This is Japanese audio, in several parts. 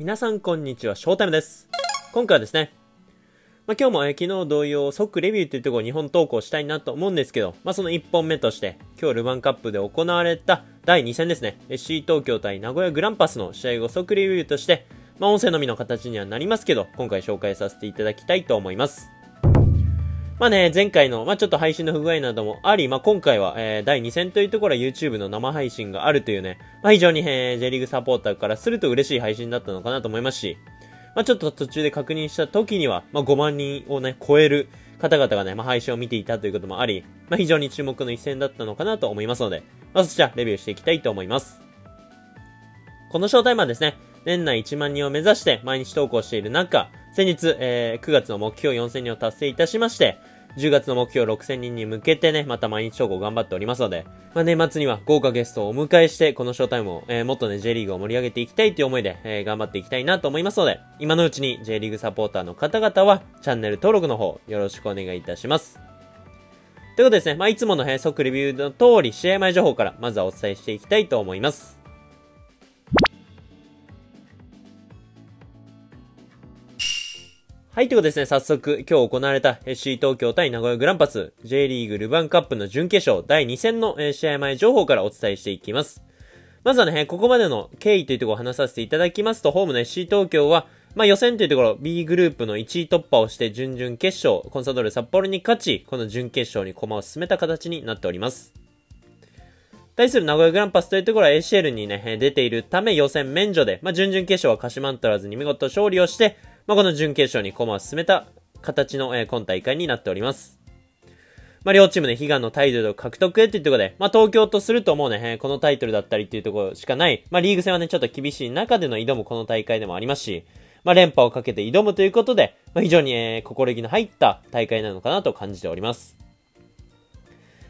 皆さんこんにちは、ショータイムです。今回はですね、今日も昨日同様即レビューっていうところを2本投稿したいなと思うんですけど、その1本目として、今日ルヴァンカップで行われた第2戦ですね、FC 東京対名古屋グランパスの試合後即レビューとして、音声のみの形にはなりますけど、今回紹介させていただきたいと思います。前回の、ちょっと配信の不具合などもあり、今回は、第2戦というところは YouTube の生配信があるというね、非常に、J リーグサポーターからすると嬉しい配信だったのかなと思いますし、ちょっと途中で確認した時には、5万人をね、超える方々がね、配信を見ていたということもあり、非常に注目の一戦だったのかなと思いますので、そちらレビューしていきたいと思います。このショータイムはですね、年内1万人を目指して毎日投稿している中、先日、9月の目標4000人を達成いたしまして、10月の目標6000人に向けてね、また毎日投稿頑張っておりますので、年末には豪華ゲストをお迎えして、このショータイムを、もっとね、J リーグを盛り上げていきたいという思いで、頑張っていきたいなと思いますので、今のうちに J リーグサポーターの方々は、チャンネル登録の方、よろしくお願いいたします。ということでですね、いつもの即レビューの通り、試合前情報から、まずはお伝えしていきたいと思います。はい、ということですね、早速、今日行われた FC 東京対名古屋グランパス J リーグルヴァンカップの準決勝第2戦の試合前情報からお伝えしていきます。まずはね、ここまでの経緯というところを話させていただきますと、ホームの FC 東京は、予選というところ B グループの1位突破をして準々決勝、コンサドーレ札幌に勝ち、この準決勝に駒を進めた形になっております。対する名古屋グランパスというところは ACL にね、出ているため予選免除で、準々決勝は鹿島アントラーズに見事勝利をして、この準決勝に駒を進めた形の、今大会になっております。両チームで悲願のタイトルを獲得へというところで、東京とするともうね、このタイトルだったりというところしかない、リーグ戦はね、ちょっと厳しい中での挑むこの大会でもありますし、連覇をかけて挑むということで、非常に、心意気の入った大会なのかなと感じております。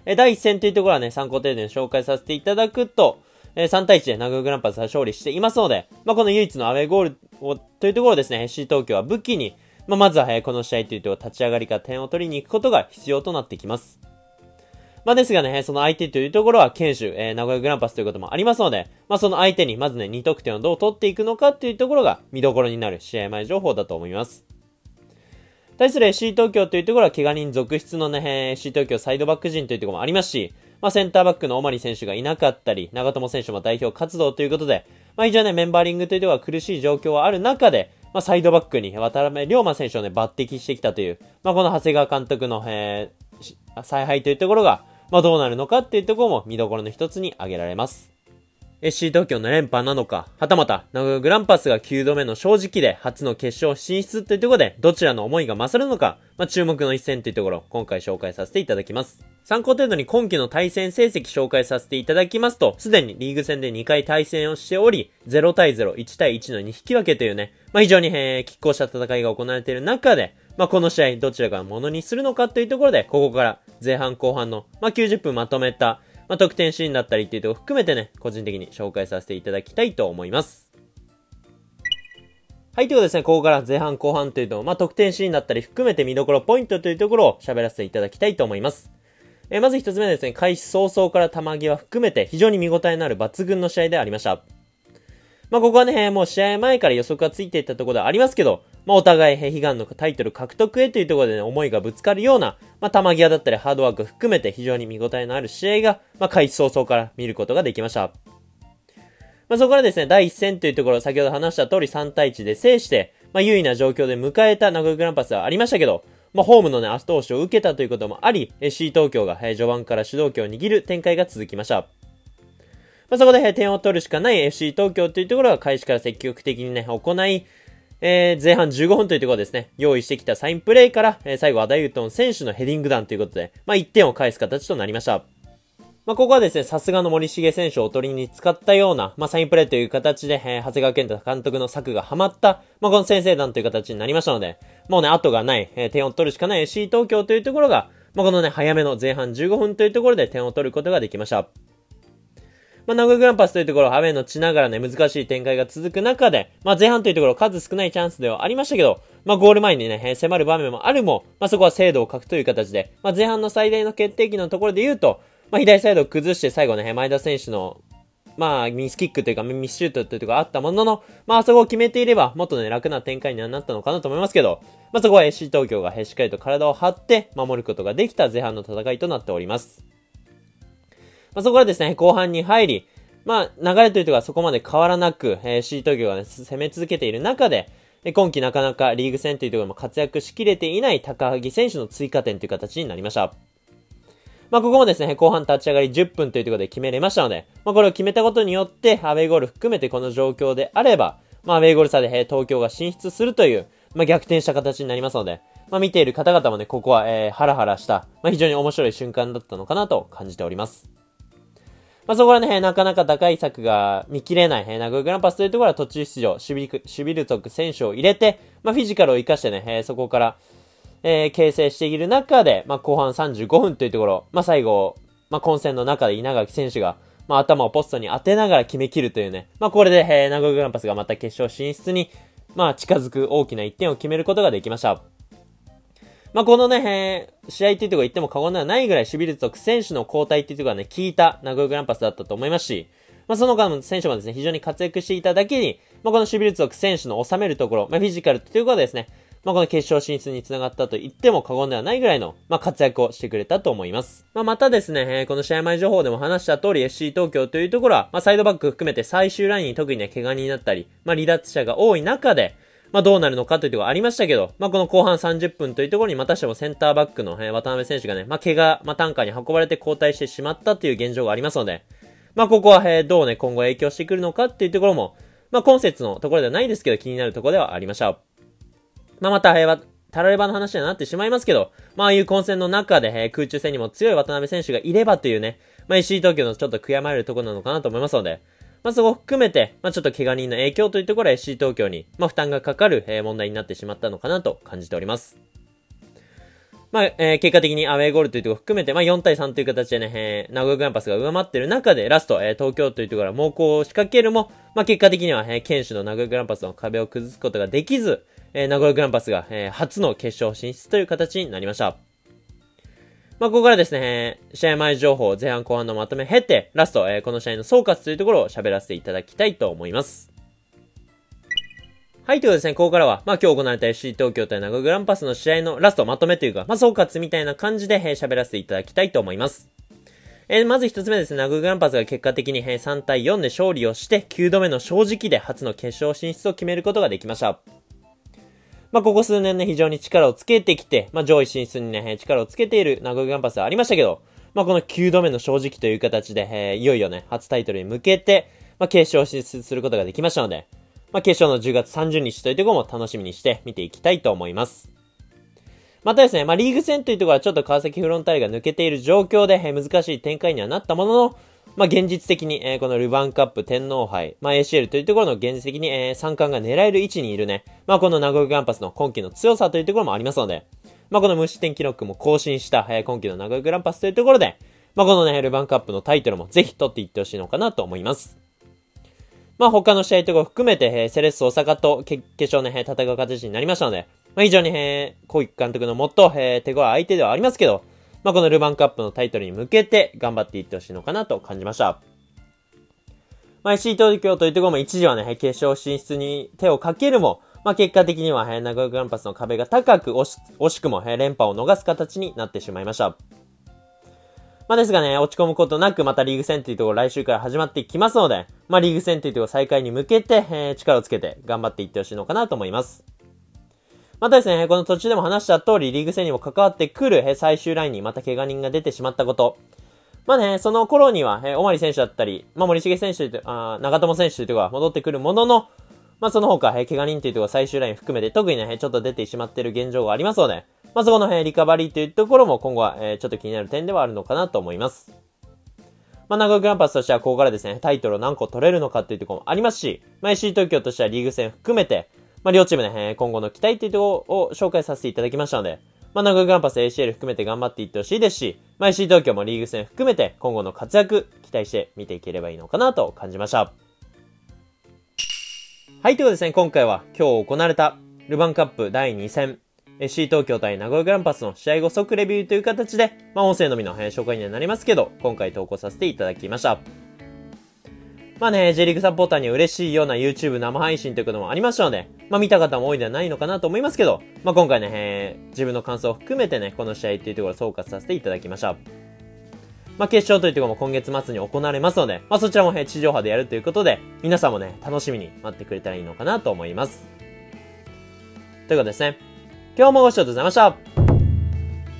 第1戦というところはね、参考程度に紹介させていただくと、3対1で名古屋グランパスが勝利していますので、この唯一のアウェーゴールをというところをですね、FC 東京は武器に、まずは、この試合というと立ち上がりから点を取りに行くことが必要となってきます。ですがね、その相手というところは堅守、名古屋グランパスということもありますので、その相手にまずね、2得点をどう取っていくのかというところが見どころになる試合前情報だと思います。対する FC 東京というところは怪我人続出のね、FC 東京サイドバック陣というところもありますし、センターバックのオマリ選手がいなかったり、長友選手も代表活動ということで、非常にね、メンバリングというところは苦しい状況はある中で、サイドバックに渡辺龍馬選手をね、抜擢してきたという、この長谷川監督の、采配というところが、どうなるのかっていうところも見どころの一つに挙げられます。FC 東京の連覇なのか、はたまた、名古屋グランパスが9度目の正直で初の決勝進出というところで、どちらの思いが勝るのか、注目の一戦というところを今回紹介させていただきます。参考程度に今季の対戦成績紹介させていただきますと、すでにリーグ戦で2回対戦をしており、0対0、1対1の2引き分けというね、非常に、拮抗した戦いが行われている中で、この試合どちらがものにするのかというところで、ここから前半後半の、90分まとめた、得点シーンだったりっていうところ含めてね、個人的に紹介させていただきたいと思います。はい、ということでですね、ここから前半後半というと、得点シーンだったり含めて見どころポイントというところを喋らせていただきたいと思います。まず一つ目ですね、開始早々から球際含めて非常に見応えのある抜群の試合でありました。ここはね、もう試合前から予測がついていたところではありますけど、お互い悲願のタイトル獲得へというところでね、思いがぶつかるような、球際だったりハードワーク含めて非常に見応えのある試合が、開始早々から見ることができました。そこからですね、第1戦というところ、先ほど話した通り3対1で制して、優位な状況で迎えた名古屋グランパスはありましたけど、ホームのね、後押しを受けたということもあり、FC 東京が、序盤から主導権を握る展開が続きました。そこで、点を取るしかない FC 東京というところが開始から積極的にね、行い、前半15分というところですね、用意してきたサインプレーから、最後アダイウトン選手のヘディング弾ということで、1点を返す形となりました。ここはですね、さすがの森重選手をおとりに使ったような、サインプレーという形で、長谷川健太監督の策がはまった、この先制弾という形になりましたので、もうね、後がない、点を取るしかない FC 東京というところが、このね、早めの前半15分というところで点を取ることができました。名古屋グランパスというところ、アウェーの地ながらね、難しい展開が続く中で、前半というところ、数少ないチャンスではありましたけど、ゴール前にね、迫る場面もあるも、そこは精度を欠くという形で、前半の最大の決定機のところで言うと、左サイドを崩して最後ね、前田選手の、まあ、ミスキックというか、ミスシュートというかあったものの、まあ、そこを決めていれば、もっとね、楽な展開にはなったのかなと思いますけど、まあ、そこは SC 東京がしっかりと体を張って守ることができた前半の戦いとなっております。まあ、そこからですね、後半に入り、まあ、流れというかそこまで変わらなく、SC 東京がね、攻め続けている中で、今季なかなかリーグ戦というところも活躍しきれていない高木選手の追加点という形になりました。まあ、ここもですね、後半立ち上がり10分というところで決めれましたので、まあ、これを決めたことによって、アウェーゴール含めてこの状況であれば、まあ、アウェーゴール差で東京が進出するという、まあ、逆転した形になりますので、まあ、見ている方々もね、ここは、ハラハラした、まあ、非常に面白い瞬間だったのかなと感じております。まあ、そこはね、なかなか打開策が見切れない、名古屋グランパスというところは途中出場、シュビルトク選手を入れて、まあ、フィジカルを活かしてね、そこから、形成している中で、まあ、後半35分というところ、まあ、最後、まあ、混戦の中で稲垣選手が、まあ、頭をポストに当てながら決め切るというね、まあ、これで、名古屋グランパスがまた決勝進出に、まあ、近づく大きな1点を決めることができました。まあ、このね、試合っていうところ言っても過言ではないぐらいシュビルツォク選手の交代っていうところがね、効いた名古屋グランパスだったと思いますし、まあ、その他の選手もですね、非常に活躍していただけに、まあ、このシュビルツォク選手の収めるところ、まあ、フィジカルっていうところはですね、まあ、この決勝進出につながったと言っても過言ではないぐらいの、まあ、活躍をしてくれたと思います。まあ、またですね、この試合前情報でも話した通り SC 東京というところは、まあ、サイドバック含めて最終ラインに特にね、怪我になったり、まあ、離脱者が多い中で、まあ、どうなるのかというところありましたけど、まあ、この後半30分というところにまたしてもセンターバックの渡辺選手がね、まあ、怪我、まあ、タンカーに運ばれて交代してしまったという現状がありますので、まあ、ここはどうね、今後影響してくるのかっていうところも、まあ、今節のところではないですけど気になるところではありました。まあ、また、タラレバの話にはなってしまいますけど、まあ、ああいう混戦の中で、空中戦にも強い渡辺選手がいればというね、まあ、石井東京のちょっと悔やまれるところなのかなと思いますので、まあ、そこを含めて、まあ、ちょっと怪我人の影響というところは SC 東京に、まあ、負担がかかる、問題になってしまったのかなと感じております。まあ、結果的にアウェーゴールというところを含めて、まあ、4対3という形でね、名古屋グランパスが上回っている中で、ラスト、東京というところは猛攻を仕掛けるも、まあ、結果的には、堅守の名古屋グランパスの壁を崩すことができず、名古屋グランパスが、初の決勝進出という形になりました。まあ、ここからですね、試合前情報、前半後半のまとめ経て、ラスト、この試合の総括というところを喋らせていただきたいと思います。はい、ということでですね、ここからは、まあ、今日行われた SC 東京対名古屋グランパスの試合のラストまとめというか、まあ、総括みたいな感じで喋らせていただきたいと思います。まず一つ目ですね、名古屋グランパスが結果的に3対4で勝利をして、9度目の正直で初の決勝進出を決めることができました。まあ、ここ数年ね、非常に力をつけてきて、まあ、上位進出にね、力をつけている名古屋グランパスはありましたけど、まあ、この9度目の正直という形で、いよいよね、初タイトルに向けて、まあ、決勝進出することができましたので、まあ、決勝の10月30日というところも楽しみにして見ていきたいと思います。またですね、まあ、リーグ戦というところはちょっと川崎フロンターレが抜けている状況で、難しい展開にはなったものの、まあ、現実的に、このルヴァンカップ、天皇杯、まあ、ACL というところの現実的に、三冠が狙える位置にいるね、まあ、この名古屋グランパスの今季の強さというところもありますので、まあ、この無失点記録も更新した、今季の名古屋グランパスというところで、まあ、このね、ルヴァンカップのタイトルもぜひ取っていってほしいのかなと思います。まあ、他の試合とか含めて、セレッソ大阪と決勝ね、戦う形になりましたので、まあ、非常に、小池監督のもっと、手強い相手ではありますけど、まあ、このルヴァンカップのタイトルに向けて頑張っていってほしいのかなと感じました。まあ、SC 東京というところも一時はね、決勝進出に手をかけるも、まあ、結果的には、名古屋グランパスの壁が高く惜しくも、連覇を逃す形になってしまいました。まあ、ですがね、落ち込むことなくまたリーグ戦というところ来週から始まっていきますので、まあ、リーグ戦というところ再開に向けて、力をつけて頑張っていってほしいのかなと思います。またですね、この途中でも話した通り、リーグ戦にも関わってくる最終ラインにまた怪我人が出てしまったこと。まあね、その頃には、小森選手だったり、まあ、森重選手というか、長友選手というか、戻ってくるものの、まあ、その他、怪我人というところ最終ライン含めて、特にね、ちょっと出てしまっている現状がありますので、まあ、そこのリカバリーというところも今後は、ちょっと気になる点ではあるのかなと思います。まあ、名古屋グランパスとしては、ここからですね、タイトルを何個取れるのかというところもありますし、まあ、SC 東京としてはリーグ戦含めて、まあ、両チームね、今後の期待というところを紹介させていただきましたので、まあ、名古屋グランパス ACL 含めて頑張っていってほしいですし、まあ、SC 東京もリーグ戦含めて今後の活躍期待して見ていければいいのかなと感じました。はい、ということでですね、今回は今日行われたルヴァンカップ第2戦、SC 東京対名古屋グランパスの試合後即レビューという形で、まあ、音声のみの紹介にはなりますけど、今回投稿させていただきました。まあね、J リーグサポーターには嬉しいような YouTube 生配信というのもありましたので、まあ見た方も多いんではないのかなと思いますけど、まあ今回ね、自分の感想を含めてね、この試合っていうところを総括させていただきました。まあ決勝というところも今月末に行われますので、まあそちらも地上波でやるということで、皆さんもね、楽しみに待ってくれたらいいのかなと思います。ということですね。今日もご視聴ありがとうございまし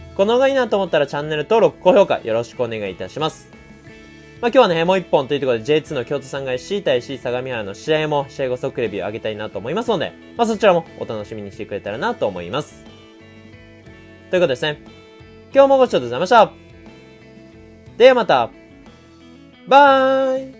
た。この動画いいなと思ったらチャンネル登録、高評価よろしくお願いいたします。まあ今日はね、もう一本というところで J2 の京都サンガ SC 対 C 相模原の試合も試合後即レビュー上げたいなと思いますので、まあそちらもお楽しみにしてくれたらなと思います。ということですね。今日もご視聴ありがとうございました。ではまた。バーイ。